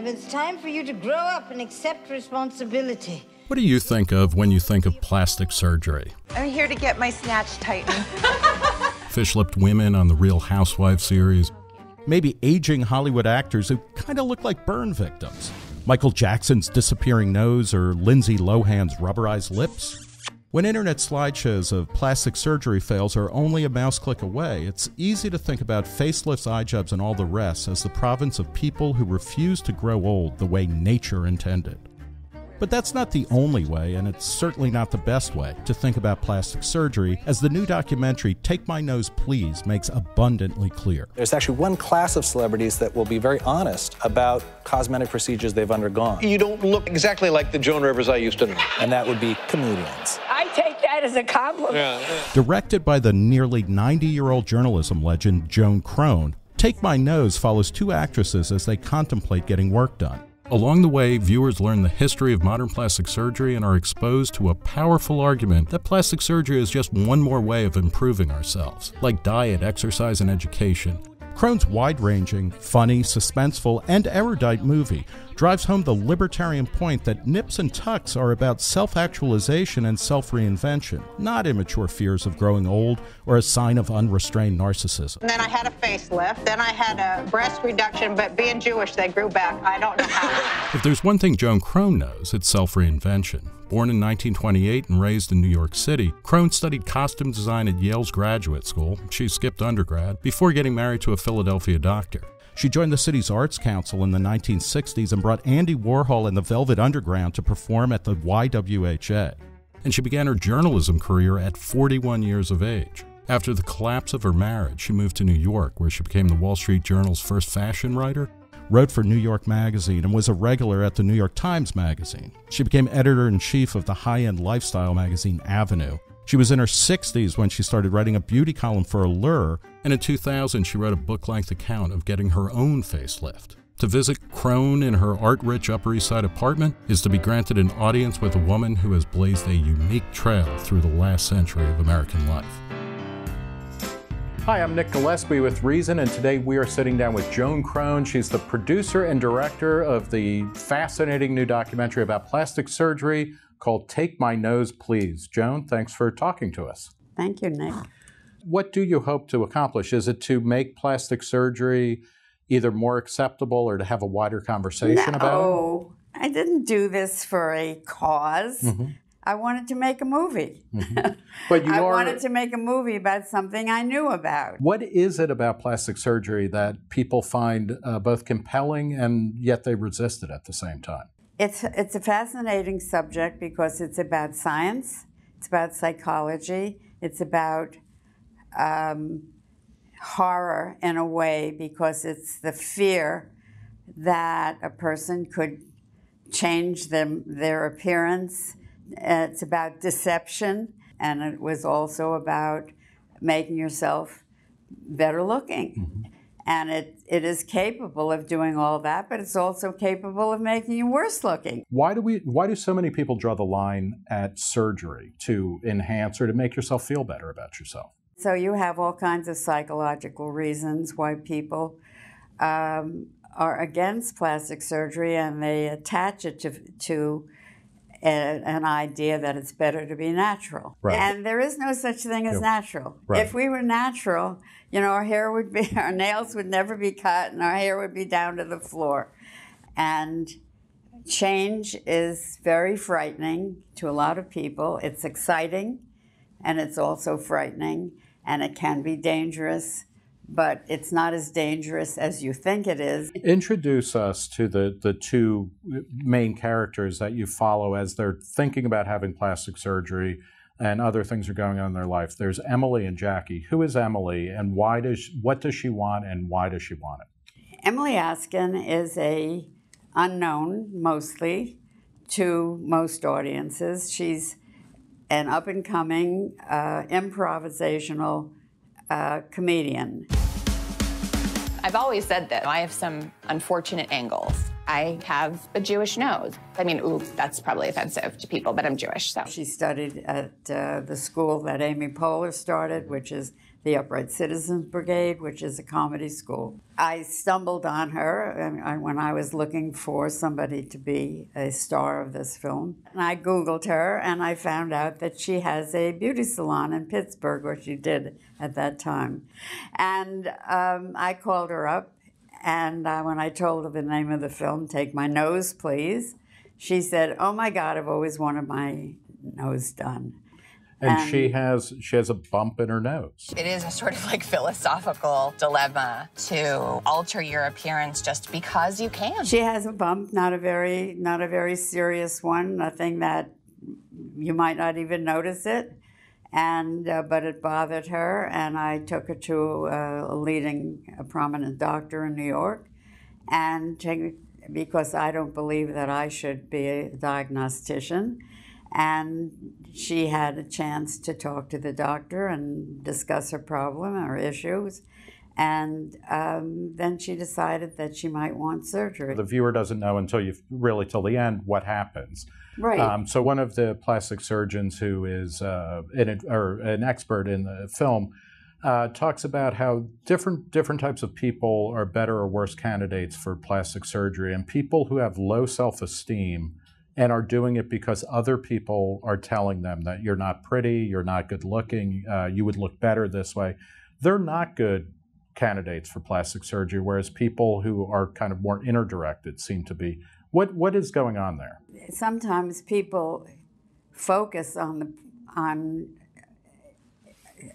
Sam, it's time for you to grow up and accept responsibility. What do you think of when you think of plastic surgery? I'm here to get my snatch tightened. Fish-lipped women on the Real Housewives series. Maybe aging Hollywood actors who kind of look like burn victims. Michael Jackson's disappearing nose or Lindsay Lohan's rubberized lips. When internet slideshows of plastic surgery fails are only a mouse click away, it's easy to think about facelifts, eye jobs, and all the rest as the province of people who refuse to grow old the way nature intended. But that's not the only way, and it's certainly not the best way, to think about plastic surgery, as the new documentary Take My Nose, Please makes abundantly clear. There's actually one class of celebrities that will be very honest about cosmetic procedures they've undergone. You don't look exactly like the Joan Rivers I used to know. And that would be comedians. I take that as a compliment. Yeah. Directed by the nearly 90-year-old journalism legend Joan Kron, Take My Nose follows two actresses as they contemplate getting work done. Along the way, viewers learn the history of modern plastic surgery and are exposed to a powerful argument that plastic surgery is just one more way of improving ourselves, like diet, exercise, and education. Kron's wide-ranging, funny, suspenseful, and erudite movie drives home the libertarian point that nips and tucks are about self-actualization and self-reinvention, not immature fears of growing old or a sign of unrestrained narcissism. And then I had a facelift, then I had a breast reduction, but being Jewish, they grew back. I don't know how. If there's one thing Joan Kron knows, it's self-reinvention. Born in 1928 and raised in New York City, Kron studied costume design at Yale's graduate school. She skipped undergrad before getting married to a Philadelphia doctor. She joined the city's Arts Council in the 1960s and brought Andy Warhol and the Velvet Underground to perform at the YWHA. And she began her journalism career at 41 years of age. After the collapse of her marriage, she moved to New York, where she became the Wall Street Journal's first fashion writer, wrote for New York Magazine, and was a regular at the New York Times Magazine. She became editor-in-chief of the high-end lifestyle magazine Avenue. She was in her 60s when she started writing a beauty column for Allure. And in 2000, she wrote a book-length account of getting her own facelift. To visit Kron in her art-rich Upper East Side apartment is to be granted an audience with a woman who has blazed a unique trail through the last century of American life. Hi, I'm Nick Gillespie with Reason, and today we are sitting down with Joan Kron. She's the producer and director of the fascinating new documentary about plastic surgery called Take My Nose, Please. Joan, thanks for talking to us. Thank you, Nick. What do you hope to accomplish? Is it to make plastic surgery either more acceptable or to have a wider conversation about it? No, I didn't do this for a cause. Mm-hmm. I wanted to make a movie. Mm-hmm. But you wanted to make a movie about something I knew about. What is it about plastic surgery that people find both compelling and yet they resist it at the same time? It's a fascinating subject because it's about science, it's about psychology, it's about horror in a way because it's the fear that a person could change their appearance. It's about deception, and it was also about making yourself better looking. Mm-hmm. And it is capable of doing all that, but it's also capable of making you worse looking. Why do so many people draw the line at surgery to enhance or to make yourself feel better about yourself? So you have all kinds of psychological reasons why people are against plastic surgery, and they attach it to an idea that it's better to be natural. Right. And there is no such thing as natural. Right. If we were natural, you know, our hair would be, our nails would never be cut, and our hair would be down to the floor. And change is very frightening to a lot of people. It's exciting, and it's also frightening, and it can be dangerous, but it's not as dangerous as you think it is. Introduce us to the two main characters that you follow as they're thinking about having plastic surgery and other things are going on in their life. There's Emily and Jackie. Who is Emily, and what does she want, and why does she want it? Emily Askin is an unknown, mostly, to most audiences. She's an up-and-coming, improvisational comedian. I've always said that I have some unfortunate angles. I have a Jewish nose. I mean, ooh, that's probably offensive to people, but I'm Jewish, so. She studied at the school that Amy Poehler started, which is the Upright Citizens Brigade, which is a comedy school. I stumbled on her when I was looking for somebody to be a star of this film. And I Googled her, and I found out that she has a beauty salon in Pittsburgh, or she did at that time. And I called her up, and when I told her the name of the film, Take My Nose, Please, she said, oh my God, I've always wanted my nose done. And she has a bump in her nose. It is a sort of like philosophical dilemma to alter your appearance just because you can. She has a bump, not a very serious one, nothing that you might not even notice it, and but it bothered her, and I took her to a prominent doctor in New York, because I don't believe that I should be a diagnostician. And she had a chance to talk to the doctor and discuss her problem or issues. And then she decided that she might want surgery. The viewer doesn't know until you really till the end what happens. Right. So one of the plastic surgeons who is an expert in the film talks about how different types of people are better or worse candidates for plastic surgery. And people who have low self-esteem and are doing it because other people are telling them that you're not pretty, you're not good looking, you would look better this way. They're not good candidates for plastic surgery, whereas people who are kind of more inner directed seem to be. What is going on there? Sometimes people focus on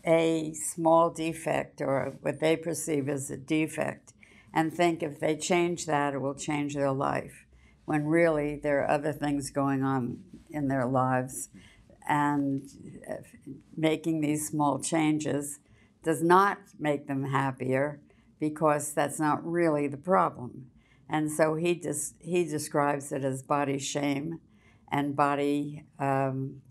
a small defect or what they perceive as a defect and think if they change that, it will change their life, when really there are other things going on in their lives. And making these small changes does not make them happier because that's not really the problem. And so he describes it as body shame and body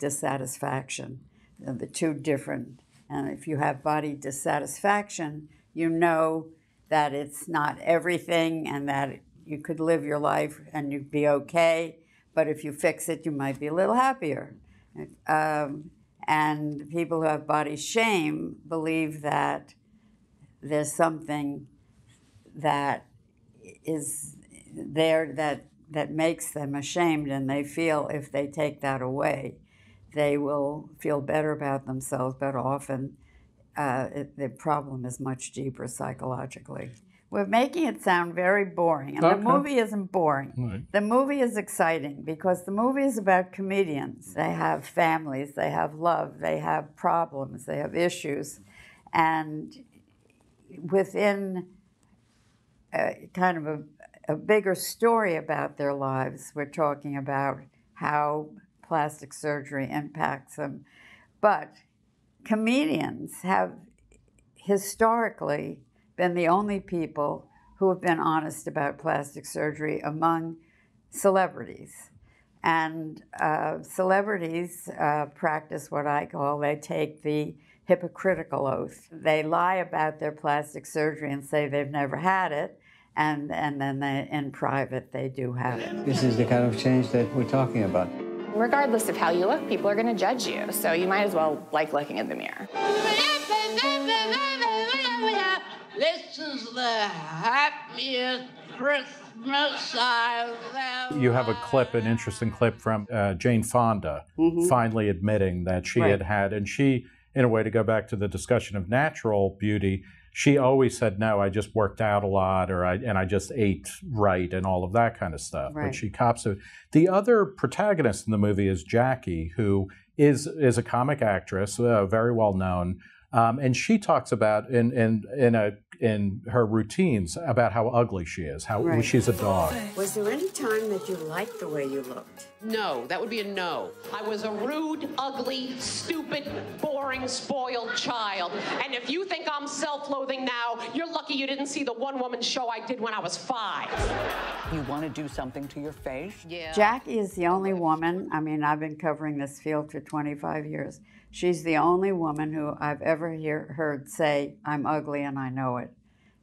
dissatisfaction, the two different. And if you have body dissatisfaction, you know that it's not everything and that you could live your life and you'd be okay, but if you fix it, you might be a little happier. And people who have body shame believe that there's something that is there that makes them ashamed, and they feel if they take that away, they will feel better about themselves, but often the problem is much deeper psychologically. We're making it sound very boring, and okay. The movie isn't boring. Right. The movie is exciting because the movie is about comedians. They have families, they have love, they have problems, they have issues. And within kind of a bigger story about their lives, we're talking about how plastic surgery impacts them. But comedians have historically been the only people who have been honest about plastic surgery among celebrities. And celebrities practice what I call, they take the hypocritical oath. They lie about their plastic surgery and say they've never had it, and then they, in private, they do have it. This is the kind of change that we're talking about. Regardless of how you look, people are gonna judge you, so you might as well like looking in the mirror. This is the happiest Christmas I've ever. You have a clip, an interesting clip from Jane Fonda, finally admitting that she had, and she, in a way, to go back to the discussion of natural beauty, she always said, no, I just worked out a lot, or I just ate right, and all of that kind of stuff. Right. But she cops it. The other protagonist in the movie is Jackie, who is a comic actress, very well known. And she talks about in her routines about how ugly she is, how she's a dog. Was there any time that you liked the way you looked? No, that would be a no. I was a rude, ugly, stupid, boring, spoiled child. And if you think I'm self-loathing now, you're lucky you didn't see the one-woman show I did when I was 5. You want to do something to your face? Yeah. Jackie is the only woman, I mean, I've been covering this field for 25 years. She's the only woman who I've ever heard say, I'm ugly and I know it.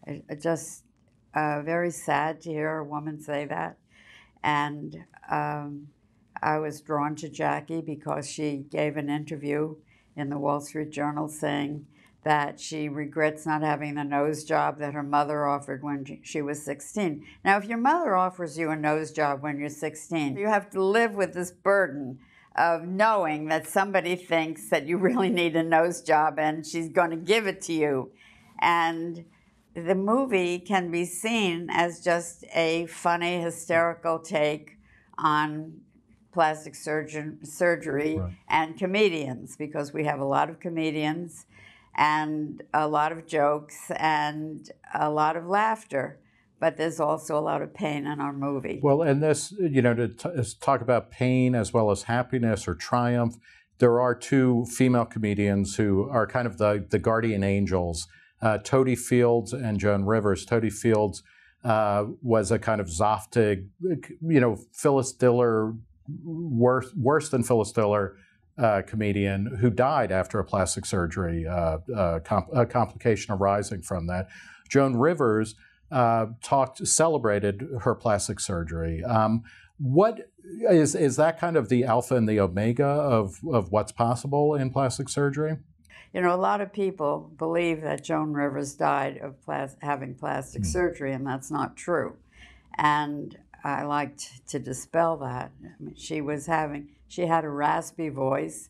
It's just very sad to hear a woman say that. And I was drawn to Jackie because she gave an interview in the Wall Street Journal saying that she regrets not having the nose job that her mother offered when she was 16. Now, if your mother offers you a nose job when you're 16, you have to live with this burden of knowing that somebody thinks that you really need a nose job and she's going to give it to you. And the movie can be seen as just a funny, hysterical take on plastic surgery right. and comedians, because we have a lot of comedians and a lot of jokes and a lot of laughter, but there's also a lot of pain in our movie. Well, and this, you know, to talk about pain as well as happiness or triumph, there are two female comedians who are kind of the guardian angels, Todie Fields and Joan Rivers. Todie Fields was a kind of Zoftig, you know, Phyllis Diller, worse than Phyllis Diller, comedian who died after a plastic surgery, a complication arising from that. Joan Rivers celebrated her plastic surgery. What is that kind of the alpha and the omega of what's possible in plastic surgery? You know, a lot of people believe that Joan Rivers died of having plastic surgery, and that's not true. And I liked to dispel that. I mean, she had a raspy voice.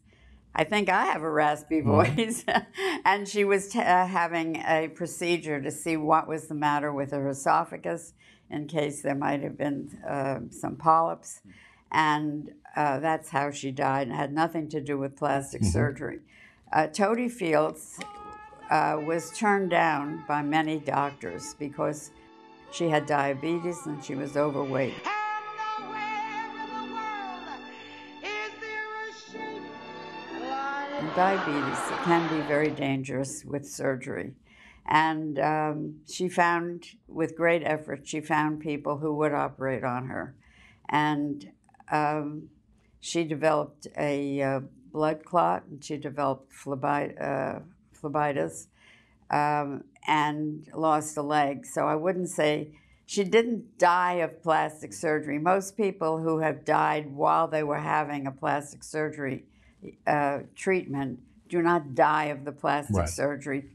I think I have a raspy voice. And she was having a procedure to see what was the matter with her esophagus in case there might have been some polyps. And that's how she died. It had nothing to do with plastic surgery. Todie Fields was turned down by many doctors because she had diabetes and she was overweight. Diabetes can be very dangerous with surgery, and she found, with great effort, she found people who would operate on her, and she developed a blood clot, and she developed phlebitis, and lost a leg. So I wouldn't say she didn't die of plastic surgery. Most people who have died while they were having a plastic surgery treatment do not die of the plastic right. surgery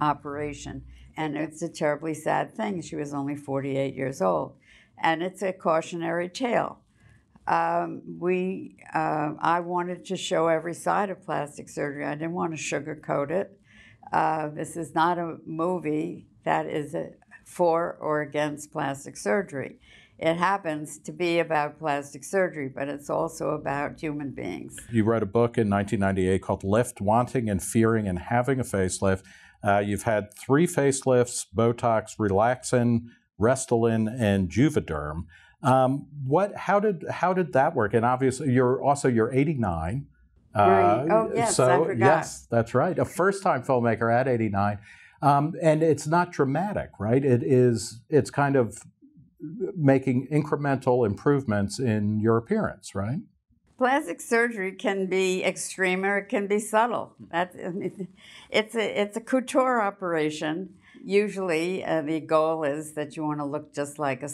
operation. And it's a terribly sad thing. She was only 48 years old. And it's a cautionary tale. I wanted to show every side of plastic surgery. I didn't want to sugarcoat it. This is not a movie that is for or against plastic surgery. It happens to be about plastic surgery, but it's also about human beings. You wrote a book in 1998 called Left Wanting and Fearing and Having a Facelift. You've had 3 facelifts, Botox, Relaxin, Restylane, and Juvederm. How did that work? And obviously, you're 89. Oh, yes, so, I forgot. Yes, that's right. A first-time filmmaker at 89. And it's not dramatic, right? It's kind of making incremental improvements in your appearance, right? Plastic surgery can be extreme or it can be subtle. It's a couture operation. Usually the goal is that you want to look just like a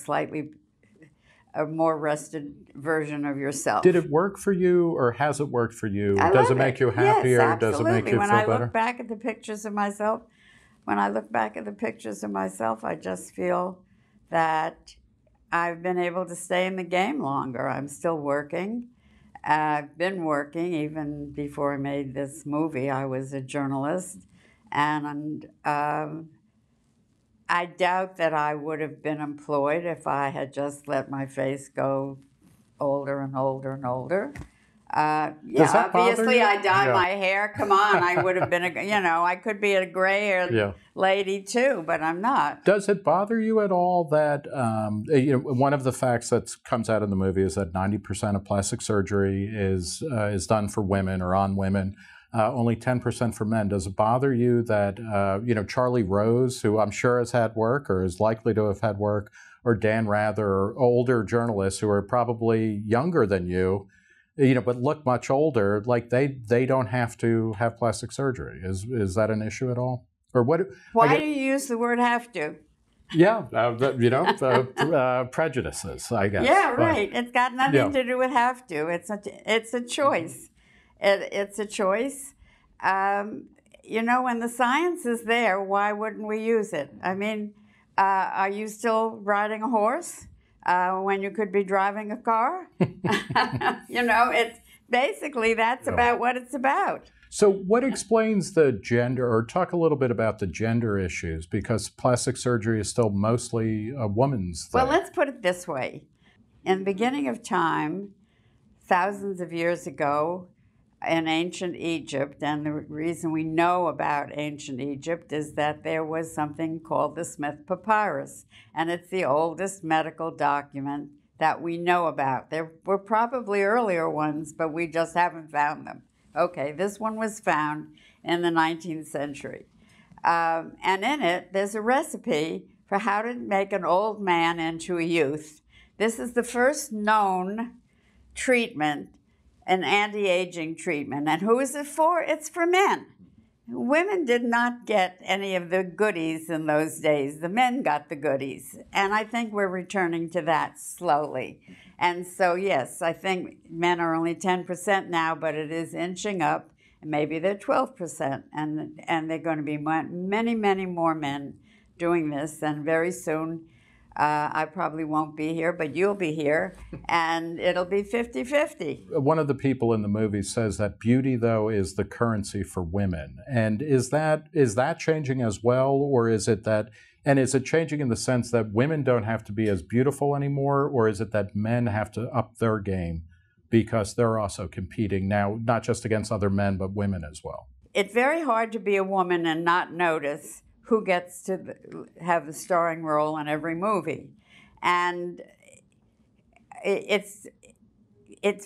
more rested version of yourself. Did it work for you, or has it worked for you? Does it make you happier? Yes, absolutely. Does it make you feel better? When I look back at the pictures of myself, I just feel that I've been able to stay in the game longer. I'm still working. I've been working even before I made this movie. I was a journalist, and I doubt that I would have been employed if I had just let my face go older and older and older. Yeah, obviously I dyed my hair. Come on, I would have been, I could be a gray-haired lady too, but I'm not. Does it bother you at all that, one of the facts that comes out in the movie is that 90% of plastic surgery is done for women or on women, only 10% for men. Does it bother you that, Charlie Rose, who I'm sure has had work or is likely to have had work, or Dan Rather, or older journalists who are probably younger than you, but look much older, like they don't have to have plastic surgery. Is that an issue at all? Or what? Why do you use the word "have to"? Yeah, prejudices, I guess. Yeah, right. It's got nothing to do with "have to." It's a choice. It's a choice. you know, when the science is there, why wouldn't we use it? I mean, are you still riding a horse when you could be driving a car? You know, it's basically that's about what it's about. So what explains the gender, or talk a little bit about the gender issues, because plastic surgery is still mostly a woman's thing. Well, let's put it this way. In the beginning of time, thousands of years ago, in ancient Egypt, and the reason we know about ancient Egypt is that there was something called the Smith Papyrus, and it's the oldest medical document that we know about. There were probably earlier ones, but we just haven't found them. Okay, this one was found in the 19th century. And in it, there's a recipe for how to make an old man into a youth. This is the first known treatment, an anti-aging treatment. And who is it for? It's for men. Women did not get any of the goodies in those days. The men got the goodies. And I think we're returning to that slowly. And so, yes, I think men are only 10% now, but it is inching up. Maybe they're 12%. And they're going to be many, many more men doing this. And very soon, I probably won't be here, but you'll be here, and it'll be 50-50. One of the people in the movie says that beauty, though, is the currency for women. And is that changing as well, or is it that, and is it changing in the sense that women don't have to be as beautiful anymore, or is it that men have to up their game because they're also competing now, not just against other men, but women as well? It's very hard to be a woman and not notice who gets to have the starring role in every movie. And it's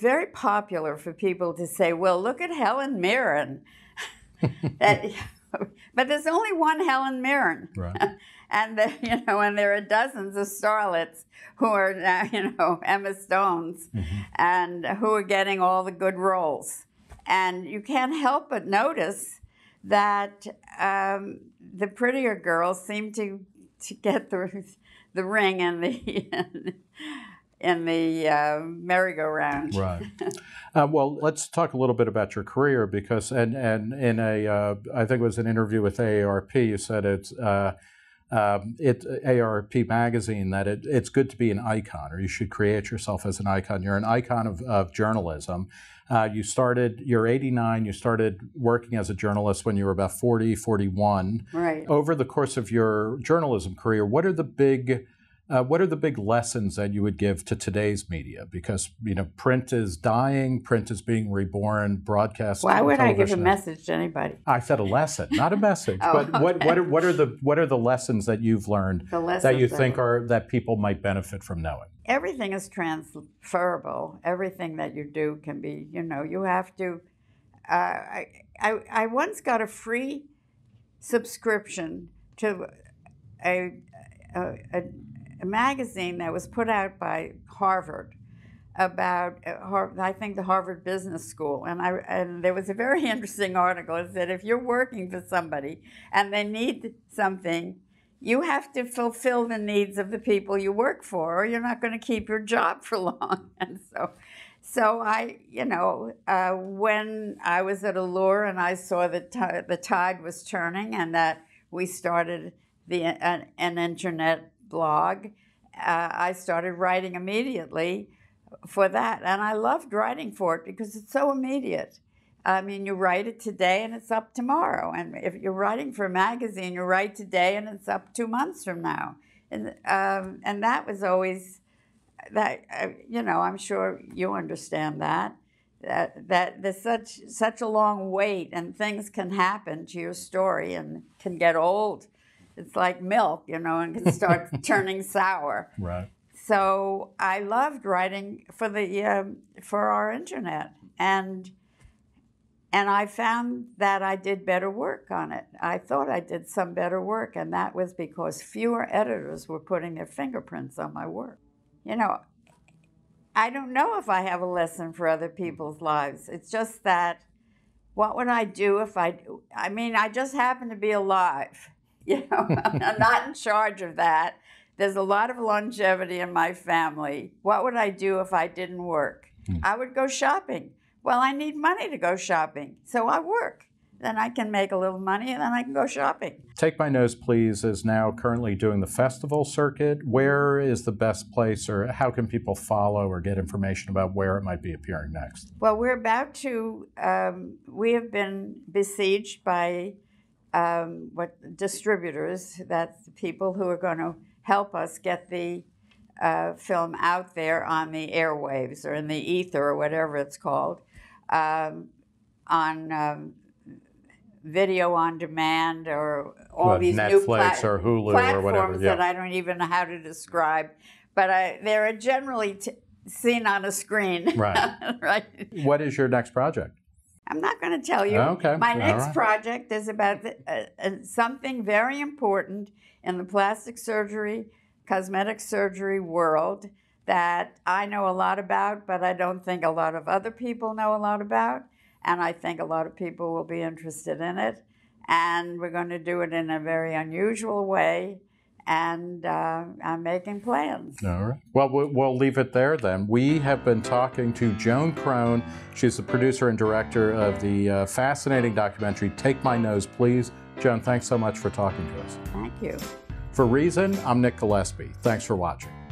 very popular for people to say, well, look at Helen Mirren. But there's only one Helen Mirren. Right. And there are dozens of starlets who are, Emma Stones, and who are getting all the good roles. And you can't help but notice that the prettier girls seem to get the ring and the merry-go-round. Right. Well, let's talk a little bit about your career, because and in a I think it was an interview with AARP, you said it's AARP magazine that it's good to be an icon, or you should create yourself as an icon. You're an icon of journalism. You're 89, you started working as a journalist when you were about 40, 41. Right. Over the course of your journalism career, what are the big lessons that you would give to today's media? Because, print is dying, print is being reborn, broadcast. Why would I give a message to anybody? I said a lesson, not a message. Oh, but okay. what are the lessons that you've learned that you think are that people might benefit from knowing? Everything is transferable. Everything that you do can be, you have to I once got a free subscription to a magazine that was put out by Harvard about, I think, the Harvard Business School. And there was a very interesting article that said, if you're working for somebody and they need something, you have to fulfill the needs of the people you work for, or you're not going to keep your job for long. And so I, when I was at Allure and I saw the tide was turning and that we started an internet blog, I started writing immediately for that. And I loved writing for it because it's so immediate. I mean, you write it today and it's up tomorrow. And if you're writing for a magazine, you write today and it's up 2 months from now. And that was always, I'm sure you understand that there's such a long wait, and things can happen to your story and can get old. It's like milk, and can start turning sour. Right. So I loved writing for for our internet, and I found that I did better work on it. I thought I did some better work, and that was because fewer editors were putting their fingerprints on my work. I don't know if I have a lesson for other people's lives. It's just that, what would I do if I just happen to be alive. I'm not in charge of that. There's a lot of longevity in my family. What would I do if I didn't work? I would go shopping. Well, I need money to go shopping, so I work. Then I can make a little money, and then I can go shopping. Take My Nose, Please is now currently doing the festival circuit. Where is the best place, or how can people follow or get information about where it might be appearing next? Well, we're about to, we have been besieged by distributors, that's the people who are going to help us get the film out there on the airwaves or in the ether or whatever it's called, on video on demand, or all these Netflix, new or Hulu platforms, or whatever, that I don't even know how to describe, but they're generally seen on a screen. Right. Right. What is your next project? I'm not going to tell you. Okay. My next project is about something very important in the plastic surgery, cosmetic surgery world that I know a lot about, but I don't think a lot of other people know a lot about. And I think a lot of people will be interested in it. And we're going to do it in a very unusual way. And I'm making plans. All right. Well, we'll leave it there then. We have been talking to Joan Kron. She's the producer and director of the fascinating documentary, Take My Nose, Please. Joan, thanks so much for talking to us. Thank you. For Reason, I'm Nick Gillespie. Thanks for watching.